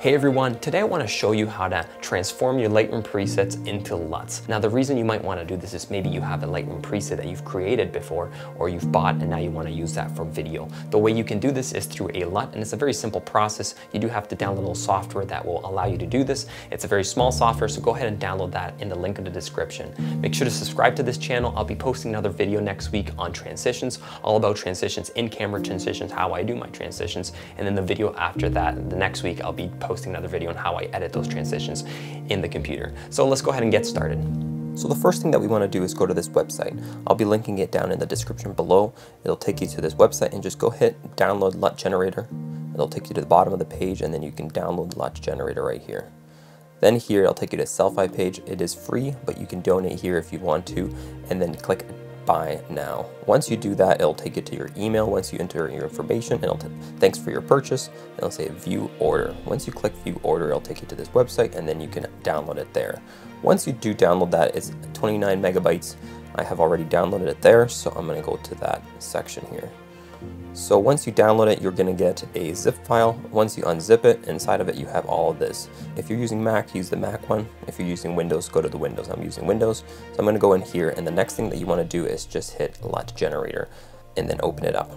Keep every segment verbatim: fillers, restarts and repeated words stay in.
Hey everyone, today I want to show you how to transform your Lightroom presets into L U Ts. Now the reason you might want to do this is maybe you have a Lightroom preset that you've created before or you've bought and now you want to use that for video. The way you can do this is through a L U T, and it's a very simple process. You do have to download a little software that will allow you to do this. It's a very small software, so go ahead and download that in the link in the description. Make sure to subscribe to this channel. I'll be posting another video next week on transitions, all about transitions, in-camera transitions, how I do my transitions, and then the video after that, the next week, I'll be posting posting another video on how I edit those transitions in the computer. So let's go ahead and get started. So the first thing that we want to do is go to this website. I'll be linking it down in the description below. It'll take you to this website and just go hit download L U T generator. It'll take you to the bottom of the page and then you can download L U T generator right here. Then here it'll take you to selfie page. It is free, but you can donate here if you want to, and then click buy now. Once you do that, it'll take you to your email. Once you enter your information, it'll thanks for your purchase. It'll say view order. Once you click view order, it'll take you to this website and then you can download it there. Once you do download that, it's twenty-nine megabytes. I have already downloaded it there, so I'm going to go to that section here. So once you download it, you're going to get a zip file. Once you unzip it, inside of it you have all of this. If you're using Mac, use the Mac one. If you're using Windows, go to the Windows. I'm using Windows. So I'm going to go in here, and the next thing that you want to do is just hit L U T generator and then open it up.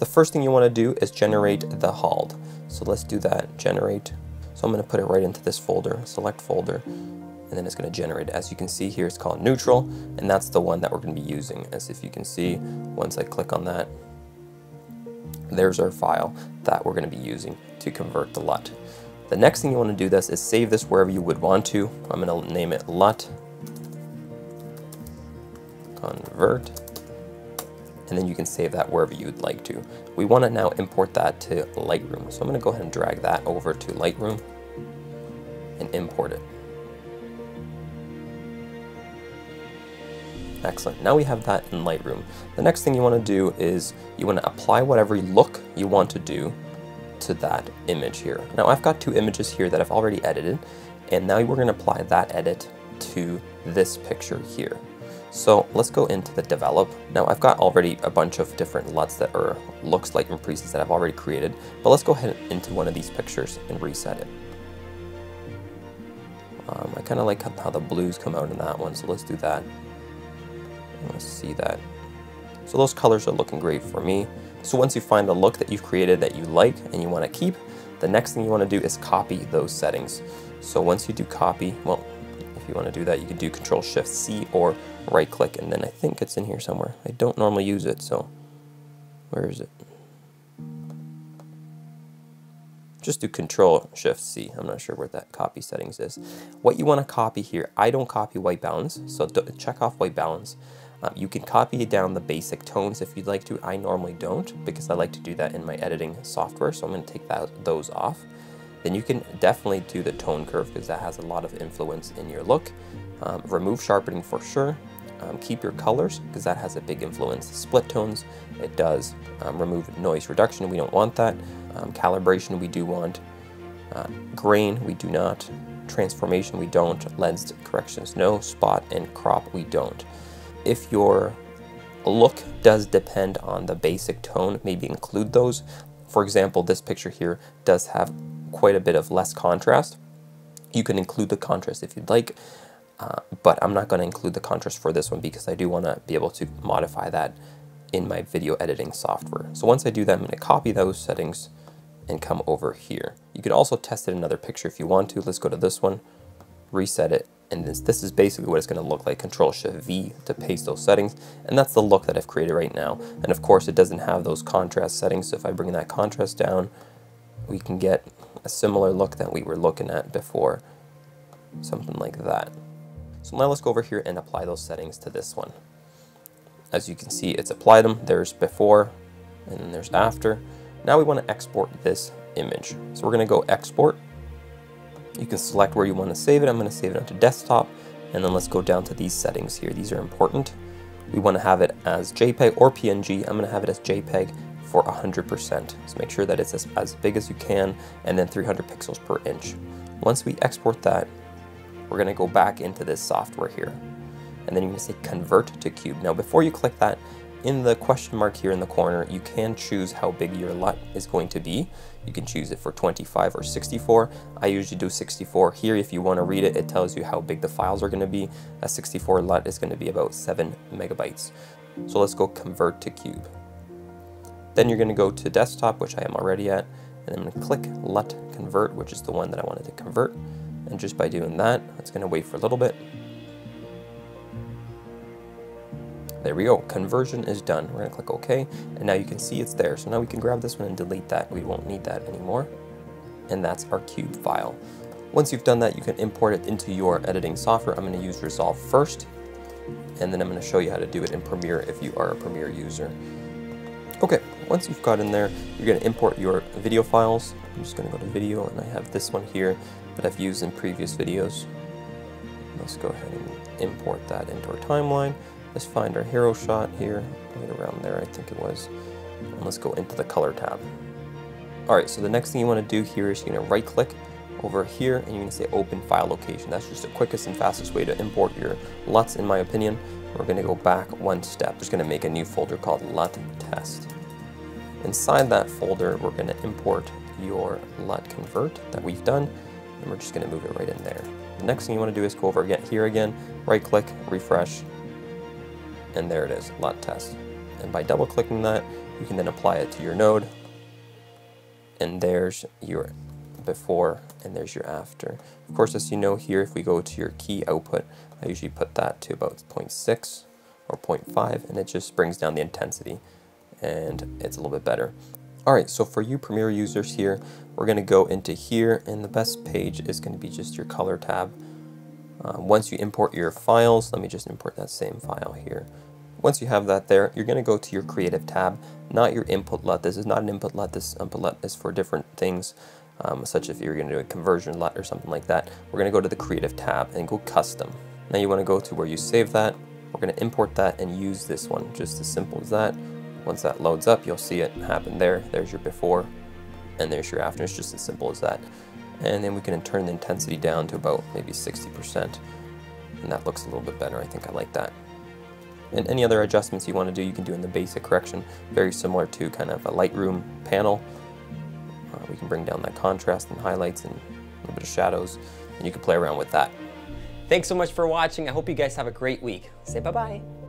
The first thing you want to do is generate the H A L D. So let's do that, generate. So I'm going to put it right into this folder, select folder, and then it's going to generate. As you can see here, it's called neutral, and that's the one that we're going to be using. As if you can see, once I click on that, there's our file that we're going to be using to convert the L U T. The next thing you want to do this is save this wherever you would want to. I'm going to name it L U T convert, and then you can save that wherever you'd like to. We want to now import that to Lightroom. So I'm going to go ahead and drag that over to Lightroom and import it. Excellent, now we have that in Lightroom. The next thing you want to do is you want to apply whatever look you want to do to that image here. Now I've got two images here that I've already edited, and now we're going to apply that edit to this picture here. So let's go into the develop. Now I've got already a bunch of different L U Ts that are looks like and presets that I've already created, but let's go ahead into one of these pictures and reset it. Um, I kind of like how the blues come out in that one, so let's do that. Let's see that. So those colors are looking great for me. So once you find the look that you've created that you like and you want to keep, the next thing you want to do is copy those settings. So once you do copy, well, if you want to do that, you can do Control Shift C or right click, and then I think it's in here somewhere. I don't normally use it, so where is it? Just do Control Shift C. I'm not sure where that copy settings is. What you want to copy here, I don't copy white balance, so check off white balance. Um, you can copy down the basic tones if you'd like to. I normally don't because I like to do that in my editing software, so I'm going to take that, those off. Then you can definitely do the tone curve because that has a lot of influence in your look. Um, remove sharpening for sure. Um, keep your colors because that has a big influence. Split tones, it does. Um, remove noise reduction, we don't want that. Um, calibration, we do want. Uh, grain, we do not. Transformation, we don't. Lens corrections, no. Spot and crop, we don't. If your look does depend on the basic tone, maybe include those. For example, this picture here does have quite a bit of less contrast. You can include the contrast if you'd like, uh, but I'm not going to include the contrast for this one because I do want to be able to modify that in my video editing software. So once I do that, I'm going to copy those settings and come over here. You could also test it in another picture if you want to. Let's go to this one, reset it. And this, this is basically what it's going to look like. Control Shift V to paste those settings. And that's the look that I've created right now. And of course, it doesn't have those contrast settings. So if I bring that contrast down, we can get a similar look that we were looking at before. Something like that. So now let's go over here and apply those settings to this one. As you can see, it's applied them. There's before and then there's after. Now we want to export this image. So we're going to go export. You can select where you want to save it. I'm going to save it onto desktop, and then let's go down to these settings here. These are important. We want to have it as JPEG or P N G. I'm going to have it as JPEG for one hundred percent. So make sure that it's as, as big as you can, and then three hundred pixels per inch. Once we export that, we're going to go back into this software here, and then you're going to say convert to cube. Now before you click that, in the question mark here in the corner, you can choose how big your L U T is going to be. You can choose it for twenty-five or sixty-four. I usually do sixty-four. Here, if you want to read it, it tells you how big the files are going to be. A sixty-four L U T is going to be about seven megabytes. So let's go convert to cube. Then you're going to go to desktop, which I am already at, and I'm going to click L U T convert, which is the one that I wanted to convert. And just by doing that, it's going to wait for a little bit. There we go, conversion is done. We're gonna click OK, and now you can see it's there. So now we can grab this one and delete that. We won't need that anymore. And that's our cube file. Once you've done that, you can import it into your editing software. I'm gonna use Resolve first, and then I'm gonna show you how to do it in Premiere if you are a Premiere user. Okay, once you've got in there, you're gonna import your video files. I'm just gonna go to video, and I have this one here that I've used in previous videos. Let's go ahead and import that into our timeline. Let's find our hero shot here, right around there, I think it was. And let's go into the color tab. All right, so the next thing you wanna do here is you're gonna right click over here and you're gonna say open file location. That's just the quickest and fastest way to import your L U Ts, in my opinion. We're gonna go back one step. Just gonna make a new folder called L U T test. Inside that folder, we're gonna import your L U T convert that we've done, and we're just gonna move it right in there. The next thing you wanna do is go over again here again, right click, refresh, and there it is, L U T test. And by double clicking that, you can then apply it to your node, and there's your before and there's your after. Of course, as you know here, if we go to your key output, I usually put that to about zero point six or zero point five, and it just brings down the intensity and it's a little bit better. All right, so for you Premiere users here, we're gonna go into here, and the best page is gonna be just your color tab. Uh, once you import your files, let me just import that same file here. Once you have that there, you're gonna go to your creative tab, not your input L U T. This is not an input L U T, this input L U T is for different things, um, such as if you're gonna do a conversion L U T or something like that. We're gonna go to the creative tab and go custom. Now you wanna go to where you save that. We're gonna import that and use this one, just as simple as that. Once that loads up, you'll see it happen there. There's your before and there's your after, it's just as simple as that. And then we can turn the intensity down to about maybe sixty percent. And that looks a little bit better. I think I like that. And any other adjustments you want to do, you can do in the basic correction, very similar to kind of a Lightroom panel. Uh, we can bring down that contrast and highlights and a little bit of shadows, and you can play around with that. Thanks so much for watching. I hope you guys have a great week. Say bye-bye.